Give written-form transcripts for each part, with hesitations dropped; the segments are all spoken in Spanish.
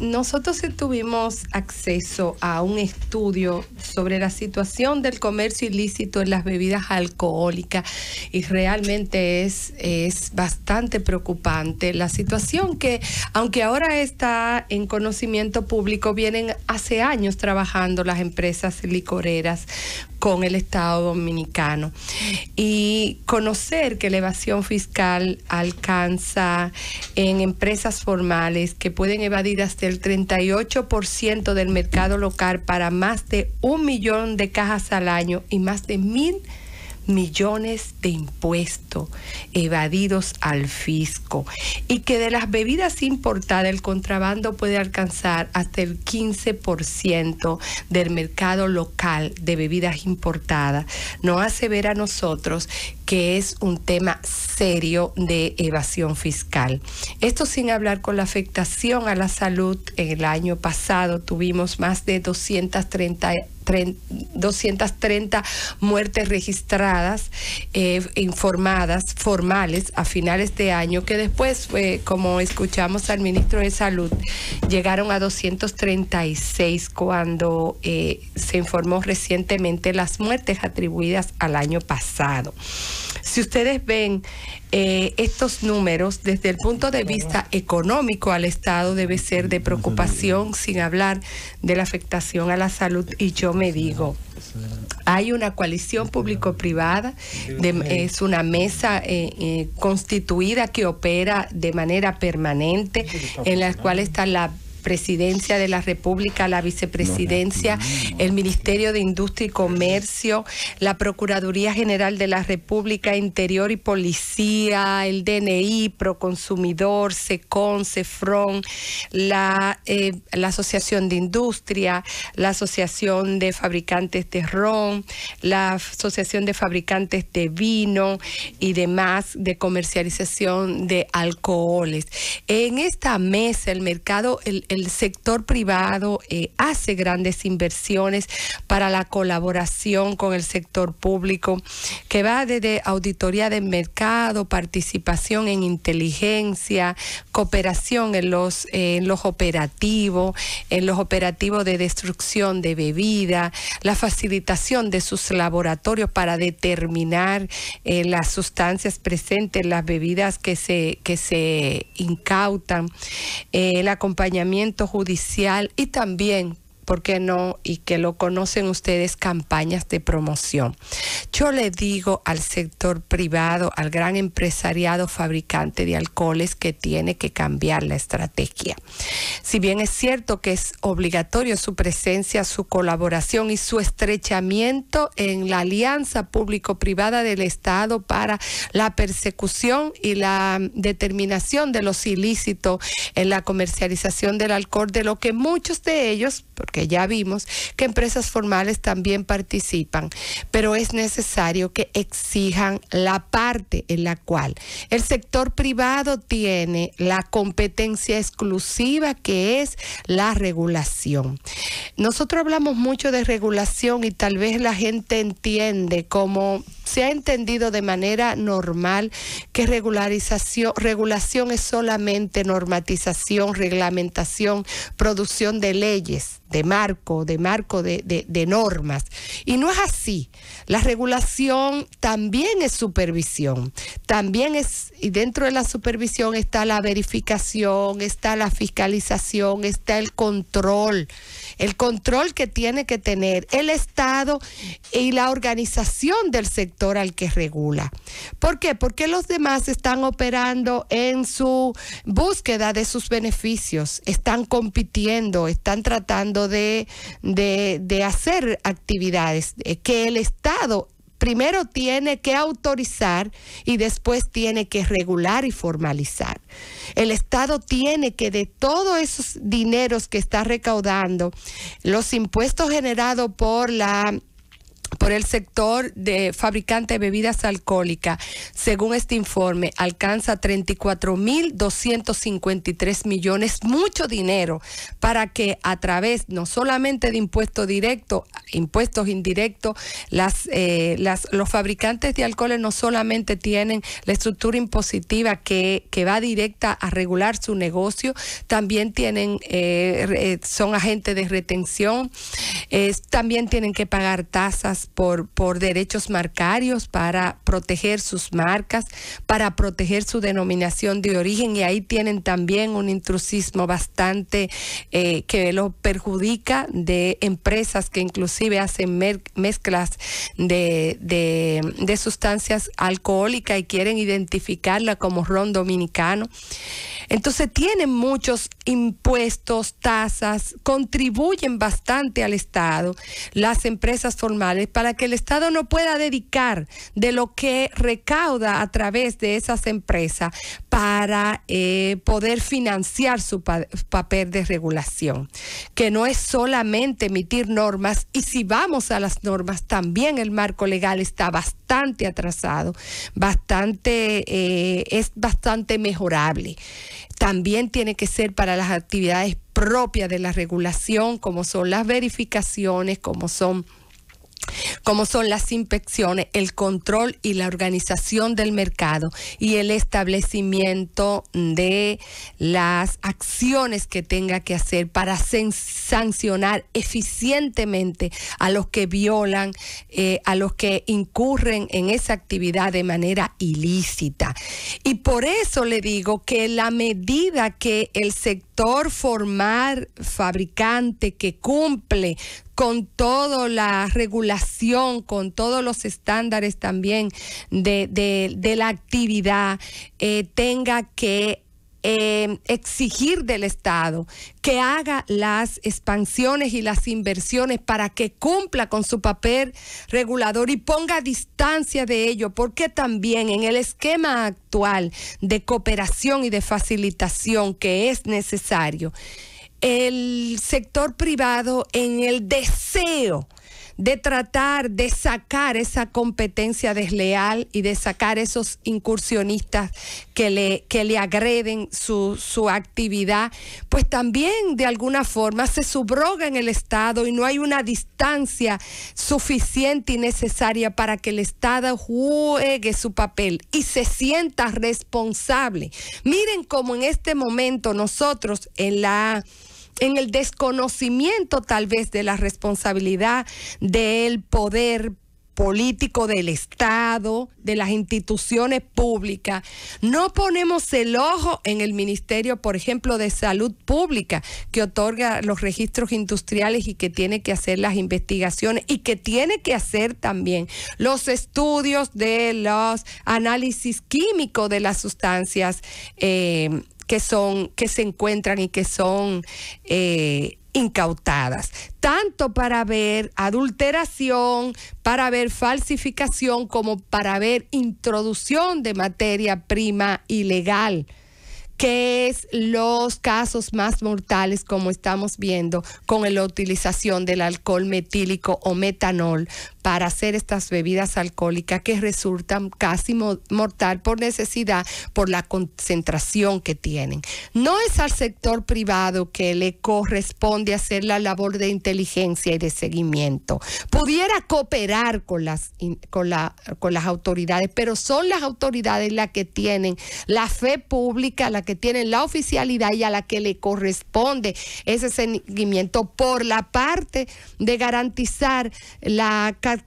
Nosotros tuvimos acceso a un estudio sobre la situación del comercio ilícito en las bebidas alcohólicas y realmente es bastante preocupante la situación que, aunque ahora está en conocimiento público, vienen hace años trabajando las empresas licoreras con el Estado Dominicano. Y conocer que la evasión fiscal alcanza en empresas formales que pueden evadir hasta el 38% del mercado local para más de 1 millón de cajas al año y más de 1.000 millones de impuestos evadidos al fisco, y que de las bebidas importadas el contrabando puede alcanzar hasta el 15% del mercado local de bebidas importadas, nos hace ver a nosotros que es un tema serio de evasión fiscal. Esto sin hablar con la afectación a la salud. El año pasado tuvimos más de 230 muertes registradas, informadas, formales, a finales de año, que después, como escuchamos al ministro de Salud, llegaron a 236 cuando se informó recientemente las muertes atribuidas al año pasado. Si ustedes ven estos números, desde el punto de vista económico al Estado debe ser de preocupación, sin hablar de la afectación a la salud. Y yo me digo, hay una coalición público-privada, es una mesa constituida que opera de manera permanente, en la cual está la Presidencia de la República, la Vicepresidencia, el Ministerio de Industria y Comercio, la Procuraduría General de la República, Interior y Policía, el DNI, Proconsumidor, SECON, SEFRON, la Asociación de Industria, la Asociación de Fabricantes de Ron, la Asociación de Fabricantes de Vino y demás de comercialización de alcoholes. En esta mesa el mercado, el sector privado hace grandes inversiones para la colaboración con el sector público, que va desde auditoría de mercado, participación en inteligencia, cooperación en los operativos, de destrucción de bebida, la facilitación de sus laboratorios para determinar las sustancias presentes en las bebidas que se incautan, el acompañamiento judicial y también, ¿por qué no? Y que lo conocen ustedes, campañas de promoción. Yo le digo al sector privado, al gran empresariado fabricante de alcoholes, que tiene que cambiar la estrategia. Si bien es cierto que es obligatorio su presencia, su colaboración y su estrechamiento en la alianza público-privada del Estado para la persecución y la determinación de los ilícitos en la comercialización del alcohol, de lo que muchos de ellos, porque ya vimos que empresas formales también participan, pero es necesario que exijan la parte en la cual el sector privado tiene la competencia exclusiva, que es la regulación. Nosotros hablamos mucho de regulación y tal vez la gente entiende, como se ha entendido de manera normal, que regulación es solamente normatización, reglamentación, producción de leyes, de marco de normas. Y no es así. La regulación también es supervisión, también es, y dentro de la supervisión está la verificación, está la fiscalización, está el control que tiene que tener el Estado y la organización del sector al que regula. ¿Por qué? Porque los demás están operando en su búsqueda de sus beneficios, están compitiendo, están tratando de hacer actividades que el Estado primero tiene que autorizar y después tiene que regular y formalizar. El Estado tiene que, de todos esos dineros que está recaudando, los impuestos generados por la por el sector de fabricante de bebidas alcohólicas, según este informe, alcanza 34.253 millones, mucho dinero, para que a través no solamente de impuestos directos, impuestos indirectos, los fabricantes de alcoholes no solamente tienen la estructura impositiva que va directa a regular su negocio, también tienen, son agentes de retención, también tienen que pagar tasas por derechos marcarios para proteger sus marcas, para proteger su denominación de origen, y ahí tienen también un intrusismo bastante que los perjudica, de empresas que inclusive hacen mezclas de sustancias alcohólicas y quieren identificarla como ron dominicano. Entonces tienen muchos impuestos, tasas, contribuyen bastante al Estado, las empresas formales, para que el Estado no pueda dedicar de lo que recauda a través de esas empresas para poder financiar su papel de regulación, que no es solamente emitir normas, y si vamos a las normas, también el marco legal está bastante atrasado, es bastante mejorable. También tiene que ser para las actividades propias de la regulación, como son las verificaciones, como son las inspecciones, el control y la organización del mercado y el establecimiento de las acciones que tenga que hacer para sancionar eficientemente a los que violan, a los que incurren en esa actividad de manera ilícita. Y por eso le digo que la medida que el sector formal fabricante que cumple con toda la regulación, con todos los estándares también de la actividad, tenga que exigir del Estado que haga las expansiones y las inversiones para que cumpla con su papel regulador y ponga distancia de ello, porque también en el esquema actual de cooperación y de facilitación que es necesario, el sector privado, en el deseo de tratar de sacar esa competencia desleal y de sacar esos incursionistas que le agreden su actividad, pues también de alguna forma se subroga en el Estado y no hay una distancia suficiente y necesaria para que el Estado juegue su papel y se sienta responsable. Miren cómo en este momento nosotros en el desconocimiento tal vez de la responsabilidad del poder político, del Estado, de las instituciones públicas, no ponemos el ojo en el Ministerio, por ejemplo, de Salud Pública, que otorga los registros industriales y que tiene que hacer las investigaciones y que tiene que hacer también los estudios de los análisis químicos de las sustancias que se encuentran y que son incautadas, tanto para ver adulteración, para ver falsificación, como para ver introducción de materia prima ilegal, que es los casos más mortales, como estamos viendo, con la utilización del alcohol metílico o metanol para hacer estas bebidas alcohólicas que resultan casi mortal por necesidad, por la concentración que tienen. No es al sector privado que le corresponde hacer la labor de inteligencia y de seguimiento. Pudiera cooperar con las autoridades, pero son las autoridades las que tienen la fe pública, las que tienen la oficialidad y a la que le corresponde ese seguimiento por la parte de garantizar la captación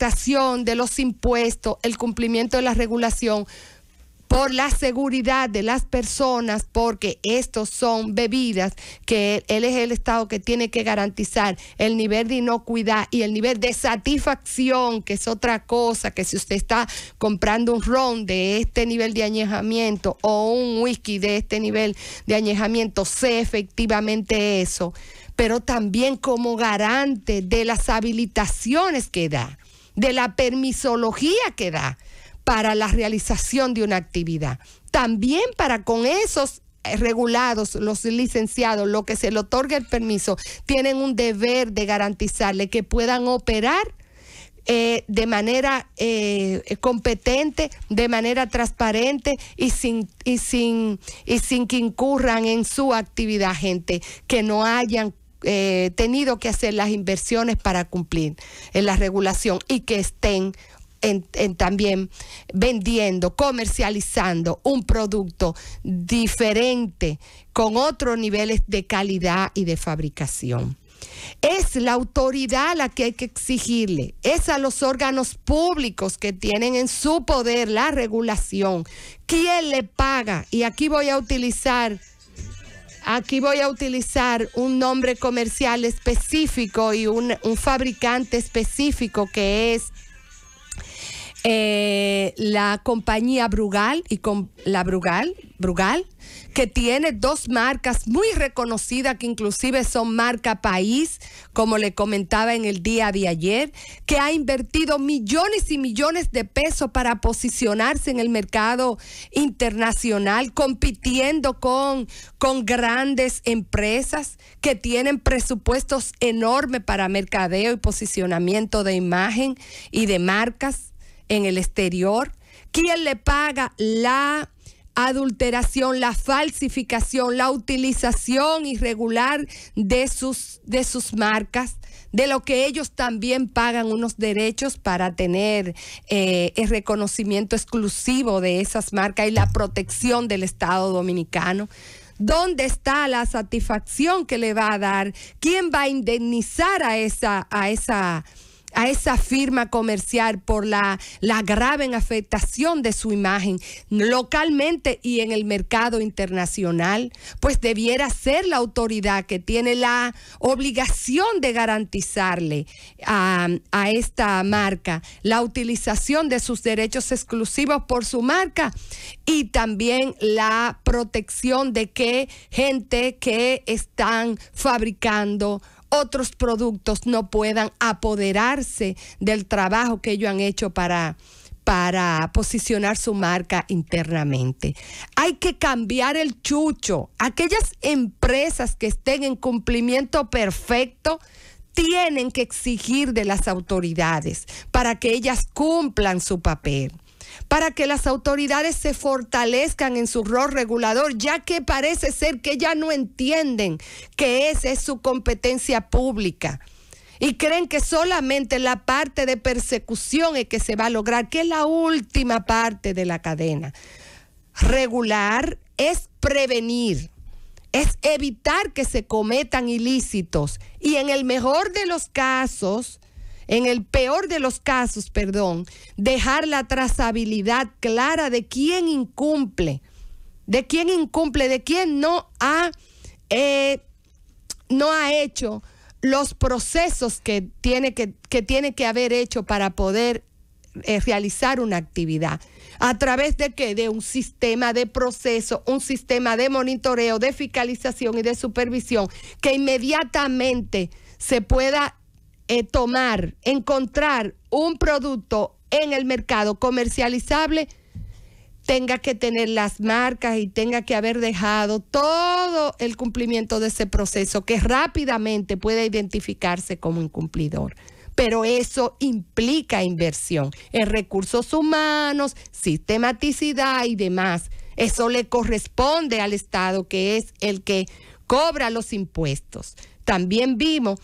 de los impuestos, el cumplimiento de la regulación, por la seguridad de las personas, porque estos son bebidas que él es el Estado que tiene que garantizar el nivel de inocuidad y el nivel de satisfacción, que es otra cosa, que si usted está comprando un ron de este nivel de añejamiento o un whisky de este nivel de añejamiento, sé efectivamente eso, pero también como garante de las habilitaciones que da, de la permisología que da para la realización de una actividad. También para con esos regulados, los licenciados, lo que se le otorga el permiso, tienen un deber de garantizarle que puedan operar de manera competente, de manera transparente y sin que incurran en su actividad gente que no hayan tenido que hacer las inversiones para cumplir en la regulación y que estén también vendiendo, comercializando un producto diferente con otros niveles de calidad y de fabricación. Es la autoridad la que hay que exigirle, es a los órganos públicos que tienen en su poder la regulación. ¿Quién le paga? Y aquí voy a utilizar... un nombre comercial específico y un fabricante específico que es la compañía Brugal, y con la Brugal, que tiene dos marcas muy reconocidas, que inclusive son marca país, como le comentaba en el día de ayer, que ha invertido millones y millones de pesos para posicionarse en el mercado internacional, compitiendo con grandes empresas que tienen presupuestos enormes para mercadeo y posicionamiento de imagen y de marcas en el exterior. ¿Quién le paga? La adulteración, la falsificación, la utilización irregular de sus marcas, de lo que ellos también pagan unos derechos para tener el reconocimiento exclusivo de esas marcas y la protección del Estado Dominicano. ¿Dónde está la satisfacción que le va a dar? ¿Quién va a indemnizar a esa firma comercial por la grave afectación de su imagen localmente y en el mercado internacional? Pues debiera ser la autoridad que tiene la obligación de garantizarle a esta marca la utilización de sus derechos exclusivos por su marca y también la protección de que gente que están fabricando otros productos no puedan apoderarse del trabajo que ellos han hecho para posicionar su marca internamente. Hay que cambiar el chucho. Aquellas empresas que estén en cumplimiento perfecto tienen que exigir de las autoridades para que ellas cumplan su papel, para que las autoridades se fortalezcan en su rol regulador, ya que parece ser que ya no entienden que esa es su competencia pública y creen que solamente la parte de persecución es que se va a lograr, que es la última parte de la cadena. Regular es prevenir, es evitar que se cometan ilícitos y en el mejor de los casos... En el peor de los casos, dejar la trazabilidad clara de quién incumple, de quién no ha hecho los procesos que tiene que haber hecho para poder realizar una actividad. ¿A través de qué? De un sistema de proceso, un sistema de monitoreo, de fiscalización y de supervisión, que inmediatamente se pueda encontrar un producto en el mercado comercializable, tenga que tener las marcas y tenga que haber dejado todo el cumplimiento de ese proceso, que rápidamente pueda identificarse como incumplidor. Pero eso implica inversión en recursos humanos, sistematicidad y demás. Eso le corresponde al Estado, que es el que cobra los impuestos. También vimos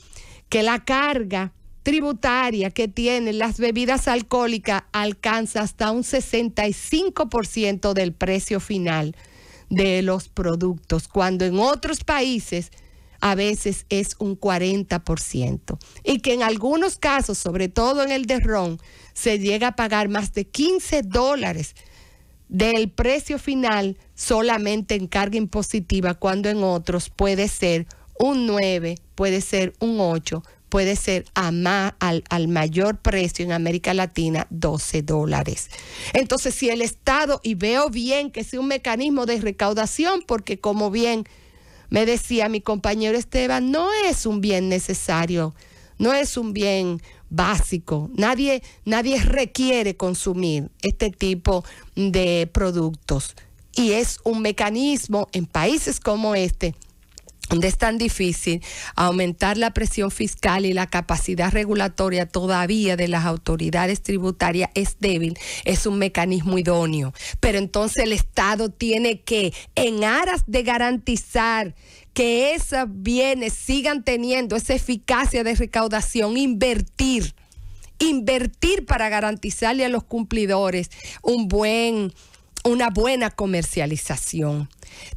que la carga tributaria que tienen las bebidas alcohólicas alcanza hasta un 65% del precio final de los productos, cuando en otros países a veces es un 40%. Y que en algunos casos, sobre todo en el de ron, se llega a pagar más de $15 del precio final solamente en carga impositiva, cuando en otros puede ser un 9, puede ser un 8, puede ser al mayor precio en América Latina, $12. Entonces, si el Estado, y veo bien que sea un mecanismo de recaudación, porque como bien me decía mi compañero Esteban, no es un bien necesario, no es un bien básico. Nadie requiere consumir este tipo de productos. Y es un mecanismo en países como este donde es tan difícil aumentar la presión fiscal y la capacidad regulatoria todavía de las autoridades tributarias es débil, es un mecanismo idóneo. Pero entonces el Estado tiene que, en aras de garantizar que esos bienes sigan teniendo esa eficacia de recaudación, invertir para garantizarle a los cumplidores una buena comercialización.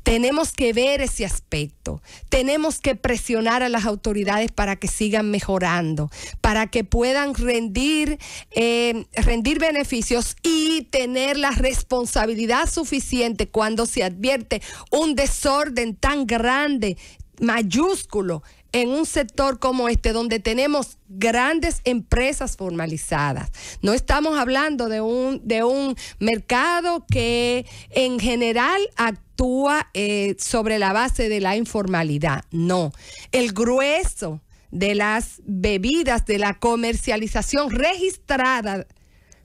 Tenemos que ver ese aspecto, tenemos que presionar a las autoridades para que sigan mejorando, para que puedan rendir beneficios y tener la responsabilidad suficiente cuando se advierte un desorden tan grande, mayúsculo, en un sector como este, donde tenemos grandes empresas formalizadas. No estamos hablando de un mercado que en general actúa sobre la base de la informalidad. No, el grueso de las bebidas, de la comercialización registrada,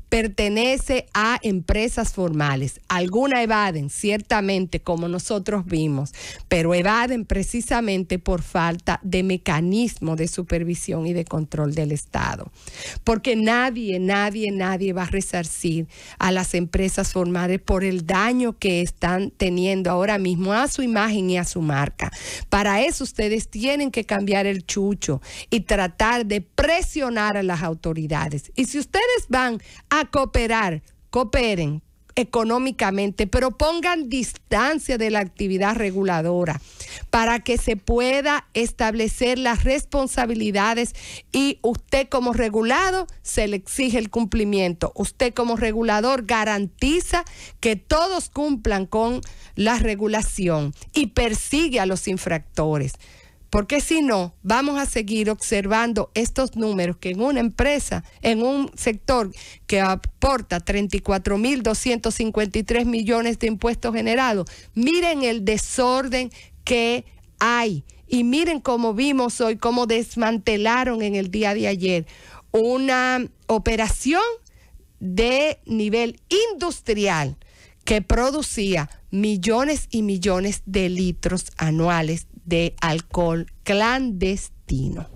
pertenece a empresas formales. Algunas evaden, ciertamente, como nosotros vimos, pero evaden precisamente por falta de mecanismo de supervisión y de control del Estado. Porque nadie va a resarcir a las empresas formales por el daño que están teniendo ahora mismo a su imagen y a su marca. Para eso ustedes tienen que cambiar el chucho y tratar de presionar a las autoridades. Y si ustedes van a cooperar, cooperen económicamente, pero pongan distancia de la actividad reguladora para que se pueda establecer las responsabilidades y usted como regulado se le exige el cumplimiento. Usted como regulador garantiza que todos cumplan con la regulación y persigue a los infractores. Porque si no, vamos a seguir observando estos números que en una empresa, en un sector que aporta 34.253 millones de impuestos generados, miren el desorden que hay y miren cómo vimos hoy, cómo desmantelaron en el día de ayer una operación de nivel industrial que producía millones y millones de litros anuales de alcohol clandestino.